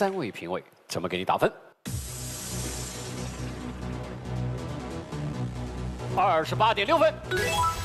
三位评委怎么给你打分？28.6分。